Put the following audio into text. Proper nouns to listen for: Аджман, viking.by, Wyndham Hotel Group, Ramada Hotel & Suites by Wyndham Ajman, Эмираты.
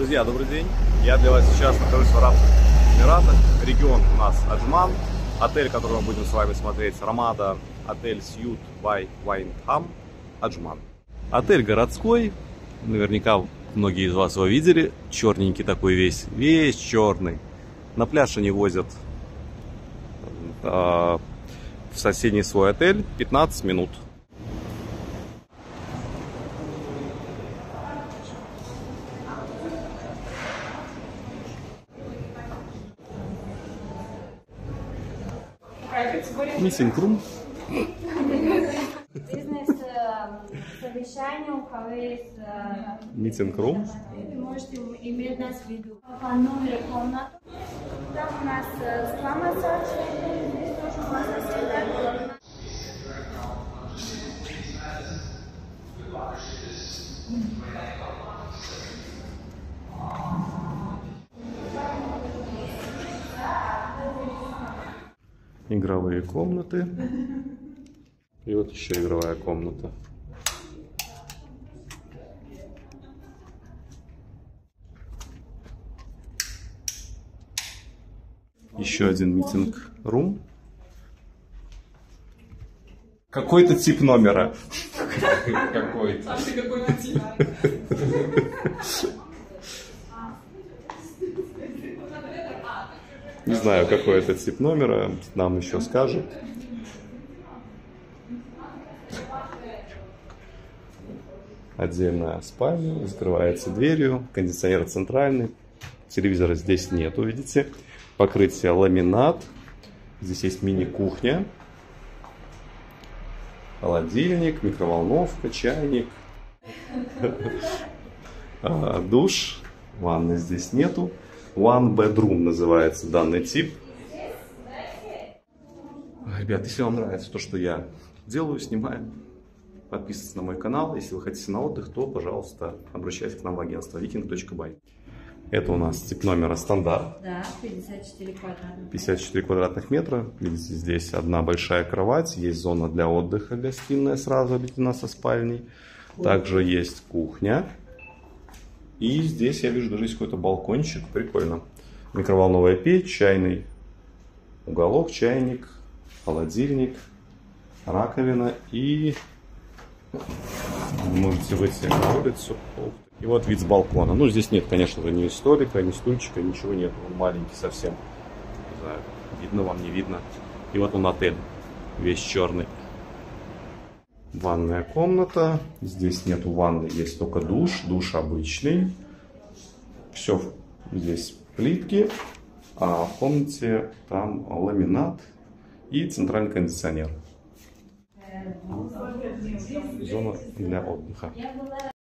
Друзья, добрый день. Я для вас сейчас нахожусь в Арабских Эмиратах. Регион у нас Аджман. Отель, который мы будем с вами смотреть, Ramada Hotel Suites by Wyndham Ajman. Отель городской. Наверняка многие из вас его видели. Черненький такой весь. Весь черный. На пляж они возят в соседний свой отель 15 минут. Миссинг рум. Бизнес-совещание, у кого есть... Миссинг рум. Вы можете иметь нас в виду. По номеру комнаты. Там у нас спа-массаж. Здесь тоже у нас всегда. Игровые комнаты. И вот еще игровая комната. Еще один митинг-рум. Какой-то тип номера. Какой-то. А ты какой-то тип. Не знаю, какой это тип номера, нам еще скажут. Отдельная спальня, закрывается дверью, кондиционер центральный, телевизора здесь нету, видите. Покрытие ламинат, здесь есть мини-кухня, холодильник, микроволновка, чайник, душ, ванны здесь нету. One bedroom называется данный тип. Ребят, если вам нравится то, что я делаю, снимаю, подписывайтесь на мой канал. Если вы хотите на отдых, то, пожалуйста, обращайтесь к нам в агентство viking.by. Это у нас тип номера стандарт. Да, 54 квадратных. 54 квадратных метра. Видите, здесь одна большая кровать. Есть зона для отдыха, гостиная сразу объединена со спальней. Также есть кухня. И здесь я вижу даже есть какой-то балкончик. Прикольно. Микроволновая печь, чайный уголок, чайник, холодильник, раковина. И вы можете выйти на улицу. И вот вид с балкона. Ну, здесь нет, конечно же, ни столика, ни стульчика, ничего нет. Он маленький совсем. Не знаю, видно вам, не видно. И вот он отель. Весь черный. Ванная комната. Здесь нету ванны, есть только душ. Душ обычный. Все здесь плитки. А в комнате там ламинат и центральный кондиционер. Зона для отдыха.